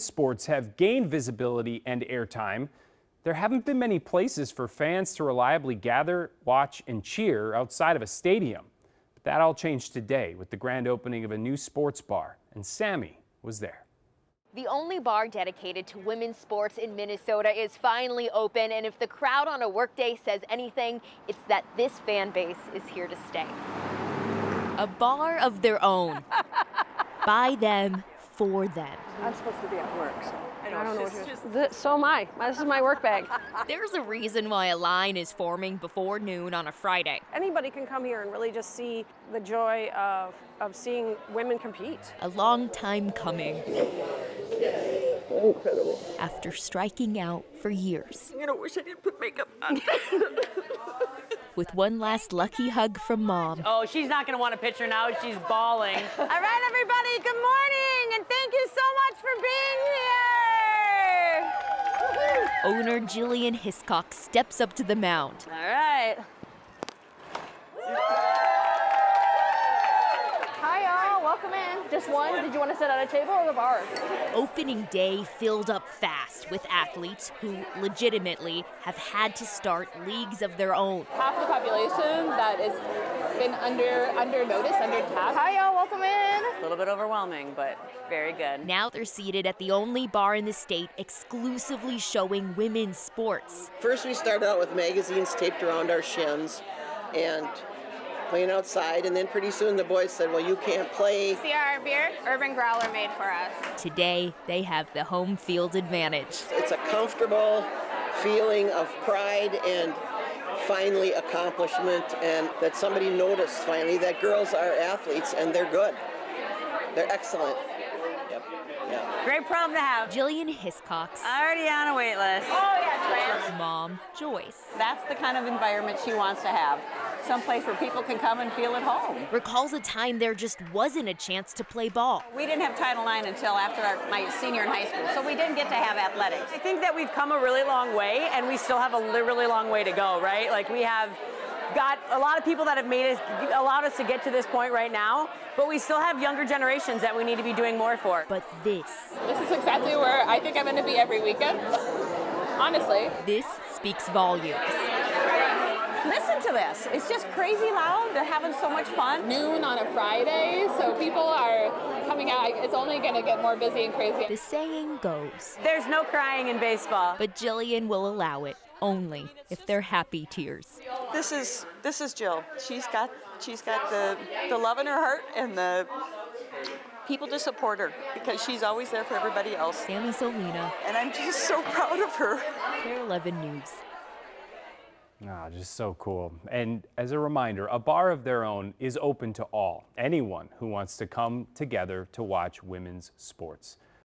Sports have gained visibility and airtime, there haven't been many places for fans to reliably gather, watch, and cheer outside of a stadium. But that all changed today with the grand opening of a new sports bar, and Sammy was there. The only bar dedicated to women's sports in Minnesota is finally open, and if the crowd on a workday says anything, it's that this fan base is here to stay. A bar of their own. By them, for them. I'm supposed to be at work, so I don't know what to. So am I. This is my work bag. There's a reason why a line is forming before noon on a Friday. Anybody can come here and really just see the joy of seeing women compete. A long time coming. Incredible. After striking out for years. I wish I didn't put makeup on. With one last lucky hug from Mom. Oh, she's not going to want a picture now. She's bawling. All right, everybody, good morning, and thank you so much for being here. Owner Jillian Hiscock steps up to the mound. All right. Hi, y'all. Welcome in. Just one? Did you want to sit at a table or the bar? Opening day filled up fast with athletes who legitimately have had to start leagues of their own. Half the population that has been under notice, under tapped. Hi, y'all. Welcome in. A little bit overwhelming, but very good. Now they're seated at the only bar in the state exclusively showing women's sports. First, we started out with magazines taped around our shins and playing outside, and then pretty soon the boys said, well, you can't play. See our beer? Urban Growler made for us. Today, they have the home field advantage. It's a comfortable feeling of pride and finally accomplishment, and that somebody noticed finally that girls are athletes and they're good. They're excellent. Yep. Yeah. Great problem to have. Jillian Hiscock. Already on a wait list. Oh, yeah, trans. Mom, Joyce. That's the kind of environment she wants to have. Someplace where people can come and feel at home. Recalls a time there just wasn't a chance to play ball. We didn't have Title IX until after my senior in high school, so we didn't get to have athletics. I think that we've come a really long way, and we still have a really long way to go, right? Like, we have got a lot of people that have allowed us to get to this point right now, but we still have younger generations that we need to be doing more for. But this is exactly where I think I'm going to be every weekend, honestly. This speaks volumes. Listen to this. It's just crazy loud. They're having so much fun. Noon on a Friday, so people are coming out. It's only going to get more busy and crazy. The saying goes, there's no crying in baseball. But Jillian will allow it only if they're happy tears. This is Jill. She's got the love in her heart and the people to support her because she's always there for everybody else. Sammy Solina. And I'm just so proud of her. KARE 11 News. Ah, just so cool. And as a reminder, A Bar of Their Own is open to all, anyone who wants to come together to watch women's sports.